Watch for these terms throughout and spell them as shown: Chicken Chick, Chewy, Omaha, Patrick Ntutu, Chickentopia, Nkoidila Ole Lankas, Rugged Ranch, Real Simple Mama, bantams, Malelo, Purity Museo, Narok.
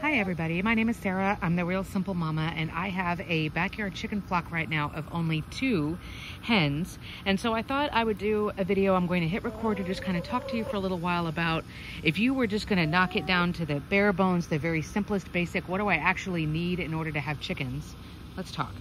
Hi everybody, my name is Sarah. I'm the Real Simple Mama, and I have a backyard chicken flock right now of only 2 hens. And so I thought I would do a video. I'm going to hit record to just kind of talk to you for a little while about if you were just going to knock it down to the bare bones, the very simplest basic, what do I actually need in order to have chickens? Let's talk.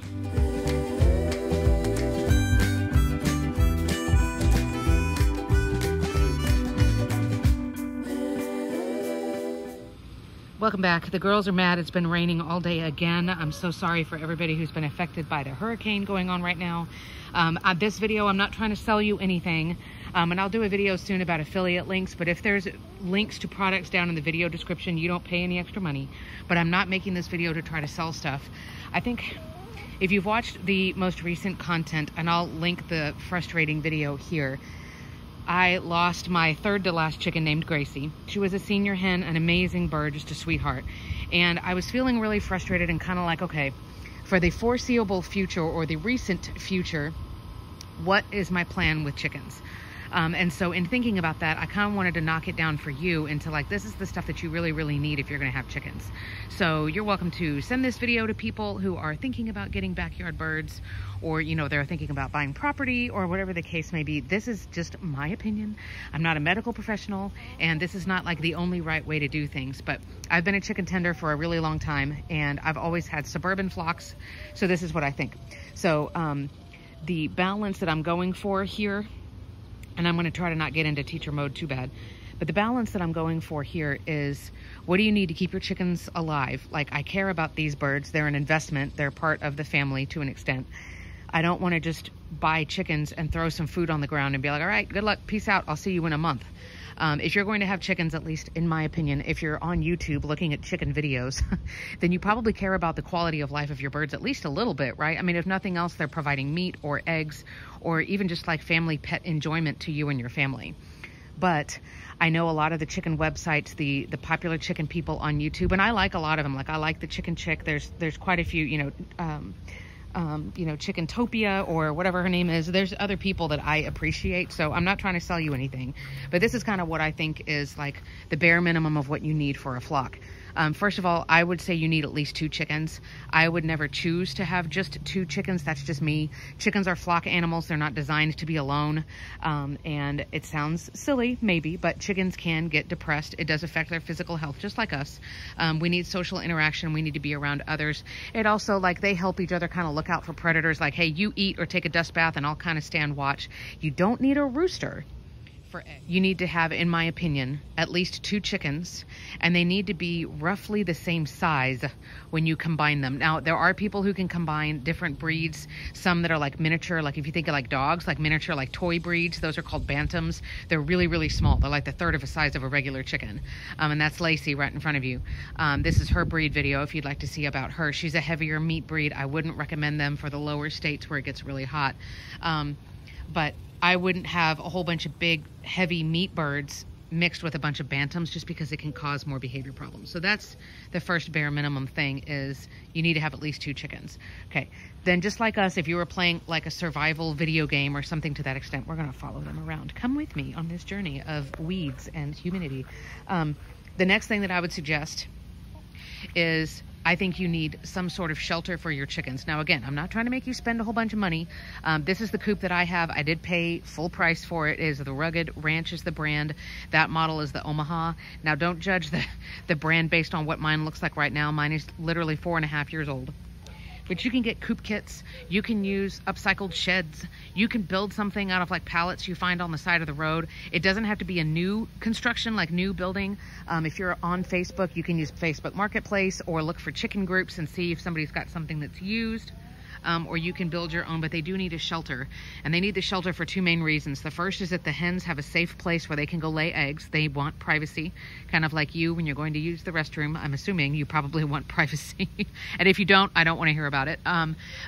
Welcome back. The girls are mad. It's been raining all day again. I'm so sorry for everybody who's been affected by the hurricane going on right now. On this video, I'm not trying to sell you anything, and I'll do a video soon about affiliate links, but if there's links to products down in the video description, you don't pay any extra money, but I'm not making this video to try to sell stuff. I think if you've watched the most recent content, and I'll link the frustrating video here, I lost my 3rd to last chicken named Gracie. She was a senior hen, an amazing bird, just a sweetheart. And I was feeling really frustrated and kind of like, okay, for the foreseeable future or the recent future, what is my plan with chickens? And so in thinking about that, I kind of wanted to knock it down for you into like, this is the stuff that you really, really need if you're going to have chickens. So you're welcome to send this video to people who are thinking about getting backyard birds, or, you know, they're thinking about buying property or whatever the case may be. This is just my opinion. I'm not a medical professional, and this is not like the only right way to do things, but I've been a chicken tender for a really long time, and I've always had suburban flocks. So this is what I think. So, the balance that I'm going for here, and I'm going to try to not get into teacher mode too bad, but the balance that I'm going for here is, what do you need to keep your chickens alive? Like, I care about these birds. They're an investment. They're part of the family to an extent. I don't want to just buy chickens and throw some food on the ground and be like, all right, good luck. Peace out. I'll see you in a month. If you're going to have chickens, at least in my opinion, if you're on YouTube looking at chicken videos, then you probably care about the quality of life of your birds at least a little bit, right? I mean, if nothing else, they're providing meat or eggs or even just like family pet enjoyment to you and your family. But I know a lot of the chicken websites, the popular chicken people on YouTube, and I like a lot of them. Like, I like the Chicken Chick. There's quite a few, Chickentopia or whatever her name is. There's other people that I appreciate. So I'm not trying to sell you anything, but this is kind of what I think is like the bare minimum of what you need for a flock. First of all, I would say you need at least 2 chickens. I would never choose to have just 2 chickens. That's just me. Chickens are flock animals. They're not designed to be alone. And it sounds silly maybe, but chickens can get depressed. It does affect their physical health, just like us. We need social interaction. We need to be around others. It also, like, they help each other kind of look out for predators. Like, hey, you eat or take a dust bath and I'll kind of stand watch. You don't need a rooster. You need to have, in my opinion, at least 2 chickens, and they need to be roughly the same size when you combine them. Now, there are people who can combine different breeds, some that are like miniature, like if you think of like dogs, like miniature, like toy breeds, those are called bantams. They're really, really small. They're like the 1/3 of a size of a regular chicken. And that's Lacey right in front of you. This is her breed video if you'd like to see about her. She's a heavier meat breed. I wouldn't recommend them for the lower states where it gets really hot. But I wouldn't have a whole bunch of big, heavy meat birds mixed with a bunch of bantams, just because it can cause more behavior problems. So that's the first bare minimum thing, is you need to have at least 2 chickens. Okay. Then just like us, if you were playing like a survival video game or something to that extent, we're going to follow them around. Come with me on this journey of weeds and humidity. The next thing that I would suggest is, I think you need some sort of shelter for your chickens. Now, again, I'm not trying to make you spend a whole bunch of money. This is the coop that I have. I did pay full price for it. It is the Rugged Ranch is the brand. That model is the Omaha. Now, don't judge the brand based on what mine looks like right now. Mine is literally 4.5 years old. But you can get coop kits. You can use upcycled sheds. You can build something out of like pallets you find on the side of the road. It doesn't have to be a new construction, like new building. If you're on Facebook, you can use Facebook Marketplace or look for chicken groups and see if somebody's got something that's used. Or you can build your own, but they do need a shelter. And they need the shelter for 2 main reasons. The first is that the hens have a safe place where they can go lay eggs. They want privacy, kind of like you when you're going to use the restroom. I'm assuming you probably want privacy. And if you don't, I don't want to hear about it.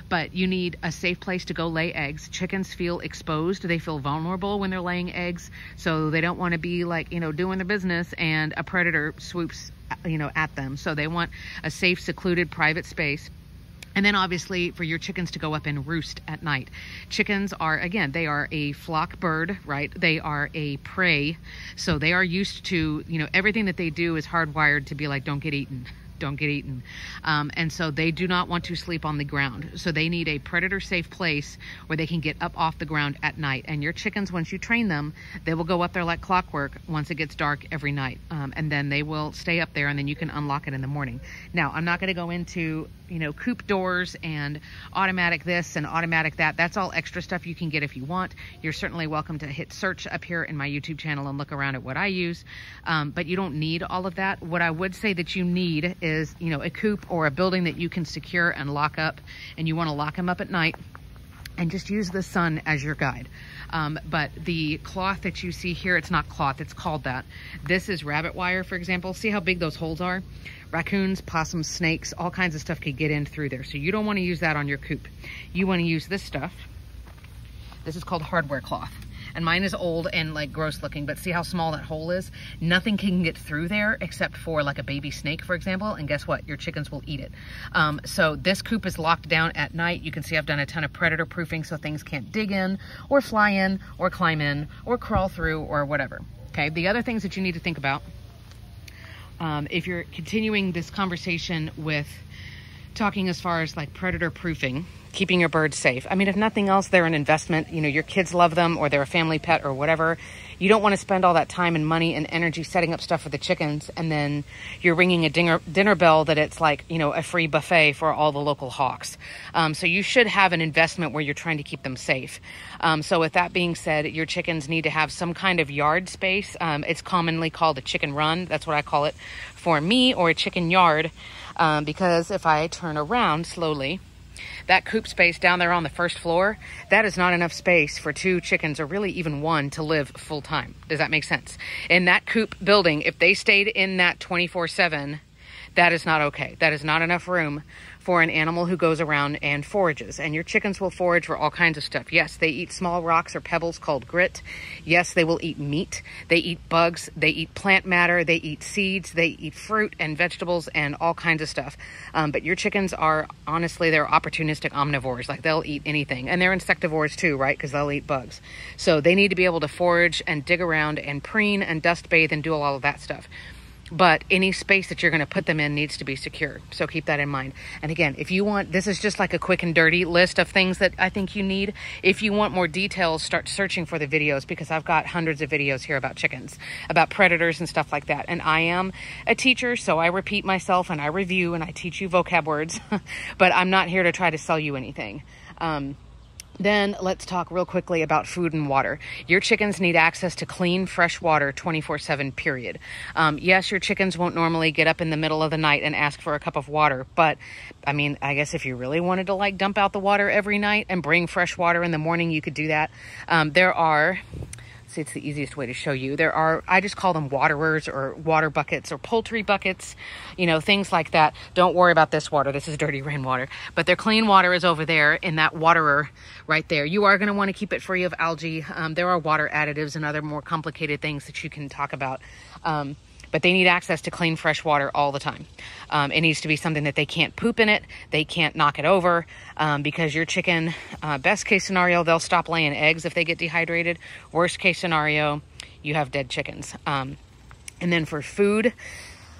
But you need a safe place to go lay eggs. Chickens feel exposed. They feel vulnerable when they're laying eggs. So they don't want to be like, you know, doing their business and a predator swoops, you know, at them. So they want a safe, secluded, private space. And then obviously for your chickens to go up and roost at night. Chickens are, again, they are a flock bird, right? They are a prey. So they are used to, you know, everything that they do is hardwired to be like, don't get eaten. don't get eaten. And so they do not want to sleep on the ground. So they need a predator safe place where they can get up off the ground at night. And your chickens, once you train them, they will go up there like clockwork once it gets dark every night. And then they will stay up there, and then you can unlock it in the morning. Now, I'm not going to go into, you know, coop doors and automatic this and automatic that. That's all extra stuff you can get if you want. You're certainly welcome to hit search up here in my YouTube channel and look around at what I use. But you don't need all of that. What I would say that you need is, you know, a coop or a building that you can secure and lock up, and you want to lock them up at night and just use the sun as your guide. But the cloth that you see here, it's not cloth, it's called that. This is rabbit wire, for example. See how big those holes are? Raccoons, possums, snakes, all kinds of stuff could get in through there. So you don't want to use that on your coop. You want to use this stuff. This is called hardware cloth. And mine is old and like gross looking, but see how small that hole is? Nothing can get through there except for like a baby snake, for example, and guess what? Your chickens will eat it. So this coop is locked down at night. You can see I've done a ton of predator proofing so things can't dig in or fly in or climb in or crawl through or whatever. Okay, the other things that you need to think about, if you're continuing this conversation with talking as far as like predator proofing, keeping your birds safe. I mean, if nothing else, they're an investment. You know, your kids love them, or they're a family pet or whatever. You don't want to spend all that time and money and energy setting up stuff for the chickens, and then you're ringing a dinner bell that it's like, you know, a free buffet for all the local hawks. So you should have an investment where you're trying to keep them safe. So with that being said, your chickens need to have some kind of yard space. It's commonly called a chicken run. That's what I call it for me, or a chicken yard. Because if I turn around slowly, that coop space down there on the first floor, that is not enough space for two chickens, or really even one, to live full time. Does that make sense? In that coop building, if they stayed in that 24/7, that is not okay. That is not enough room for an animal who goes around and forages. And your chickens will forage for all kinds of stuff. Yes, they eat small rocks or pebbles called grit. Yes, they will eat meat. They eat bugs. They eat plant matter. They eat seeds. They eat fruit and vegetables and all kinds of stuff. But your chickens are, honestly, they're opportunistic omnivores. Like, they'll eat anything. And they're insectivores too, right? Because they'll eat bugs. So they need to be able to forage and dig around and preen and dust bathe and do all of that stuff. But any space that you're going to put them in needs to be secure. So keep that in mind. And again, if you want, this is just like a quick and dirty list of things that I think you need. If you want more details, start searching for the videos, because I've got hundreds of videos here about chickens, about predators and stuff like that. And I am a teacher, so I repeat myself and I review and I teach you vocab words, but I'm not here to try to sell you anything. Then let's talk real quickly about food and water. Your chickens need access to clean, fresh water 24/7, period. Yes, your chickens won't normally get up in the middle of the night and ask for a cup of water. But, I mean, I guess if you really wanted to, like, dump out the water every night and bring fresh water in the morning, you could do that. There are... See, it's the easiest way to show you. There are, I just call them waterers or water buckets or poultry buckets, you know, things like that. Don't worry about this water. This is dirty rainwater. But their clean water is over there in that waterer right there. You are going to want to keep it free of algae. There are water additives and other more complicated things that you can talk about. But they need access to clean, fresh water all the time. It needs to be something that they can't poop in it. They can't knock it over, because your chicken, best case scenario, they'll stop laying eggs if they get dehydrated. Worst case scenario, you have dead chickens. And then for food,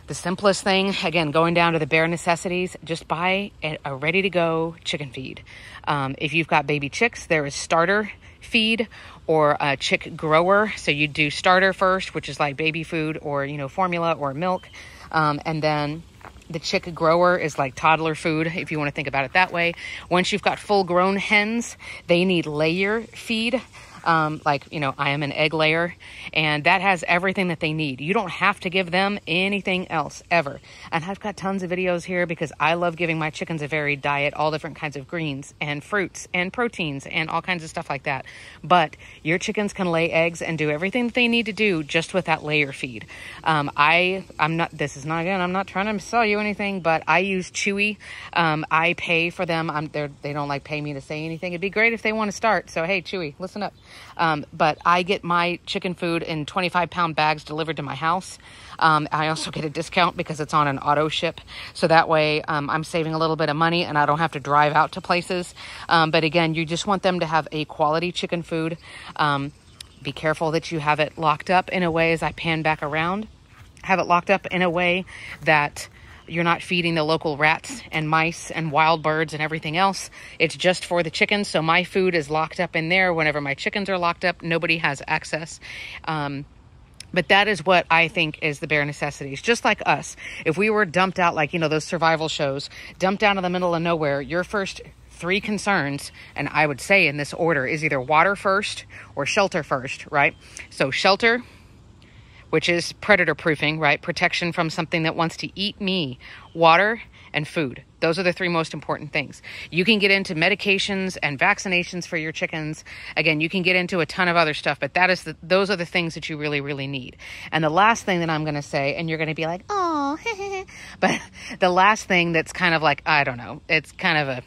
the simplest thing, again, going down to the bare necessities, just buy a ready-to-go chicken feed. If you've got baby chicks, there is starter feed or a chick grower. So you do starter first, which is like baby food or, you know, formula or milk. And then the chick grower is like toddler food, if you want to think about it that way. Once you've got full-grown hens, they need layer feed. Like, you know, I am an egg layer, and that has everything that they need. You don't have to give them anything else ever. And I've got tons of videos here because I love giving my chickens a varied diet, all different kinds of greens and fruits and proteins and all kinds of stuff like that. But your chickens can lay eggs and do everything that they need to do just with that layer feed. I'm not trying to sell you anything, but I use Chewy. I pay for them. They don't like pay me to say anything. It'd be great if they want to start. So, hey, Chewy, listen up. But I get my chicken food in 25-pound bags delivered to my house. I also get a discount because it's on an auto ship. So that way, I'm saving a little bit of money and I don't have to drive out to places. But again, you just want them to have a quality chicken food. Be careful that you have it locked up in a way, as I pan back around, have it locked up in a way that You're not feeding the local rats and mice and wild birds and everything else. It's just for the chickens. So my food is locked up in there. Whenever my chickens are locked up, nobody has access. But that is what I think is the bare necessities. Just like us, if we were dumped out, like, you know, those survival shows, dumped out in the middle of nowhere, your first three concerns, and I would say in this order, is either water first or shelter first, right? So shelter, which is predator proofing, right? Protection from something that wants to eat me. Water and food. Those are the three most important things. You can get into medications and vaccinations for your chickens. Again, you can get into a ton of other stuff, but that is those are the things that you really, really need. And the last thing that I'm going to say, and you're going to be like, oh, but the last thing that's kind of like, I don't know, it's kind of a,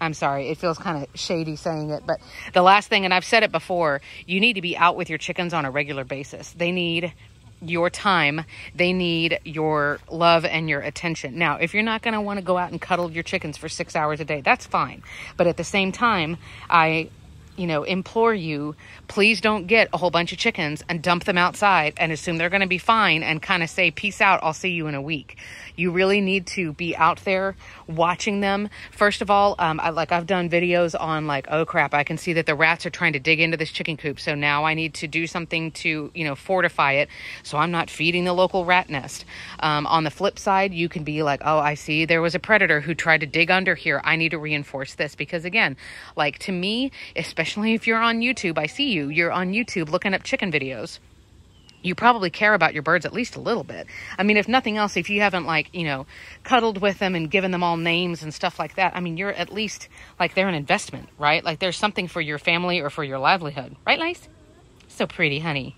I'm sorry, it feels kind of shady saying it, but the last thing, and I've said it before, you need to be out with your chickens on a regular basis. They need your time, they need your love and your attention. Now, if you're not going to want to go out and cuddle your chickens for 6 hours a day, that's fine. But at the same time, I, you know, implore you, please don't get a whole bunch of chickens and dump them outside and assume they're going to be fine and kind of say, peace out, I'll see you in a week. You really need to be out there watching them. First of all, I've done videos on like, oh crap, I can see that the rats are trying to dig into this chicken coop. So now I need to do something to, you know, fortify it. So I'm not feeding the local rat nest. On the flip side, you can be like, oh, I see there was a predator who tried to dig under here. I need to reinforce this because again, like to me, especially if you're on YouTube, I see you, you're on YouTube looking up chicken videos. You probably care about your birds at least a little bit. I mean, if nothing else, if you haven't like, you know, cuddled with them and given them all names and stuff like that, I mean, you're at least like they're an investment, right? Like there's something for your family or for your livelihood, right, Lice? So pretty, honey.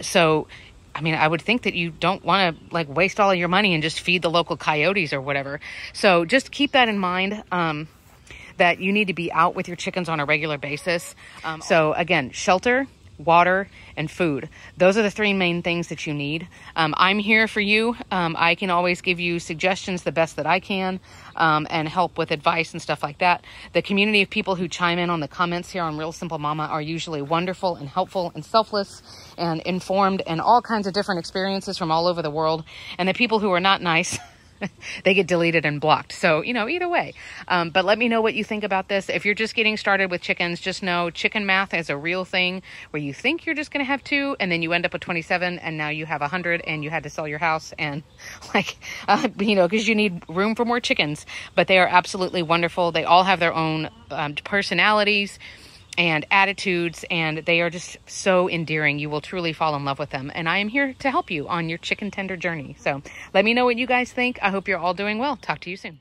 So, I mean, I would think that you don't want to like waste all of your money and just feed the local coyotes or whatever. So just keep that in mind. That you need to be out with your chickens on a regular basis. So again, shelter, water, and food. Those are the three main things that you need. I'm here for you. I can always give you suggestions the best that I can and help with advice and stuff like that. The community of people who chime in on the comments here on Real Simple Mama are usually wonderful and helpful and selfless and informed and all kinds of different experiences from all over the world. And the people who are not nice, they get deleted and blocked. So, you know, either way. But let me know what you think about this. If you're just getting started with chickens, just know chicken math is a real thing where you think you're just going to have 2 and then you end up with 27 and now you have 100 and you had to sell your house and like, you know, because you need room for more chickens. But they are absolutely wonderful. They all have their own personalities and attitudes, and they are just so endearing. You will truly fall in love with them, and I am here to help you on your chicken tender journey. So let me know what you guys think. I hope you're all doing well. Talk to you soon.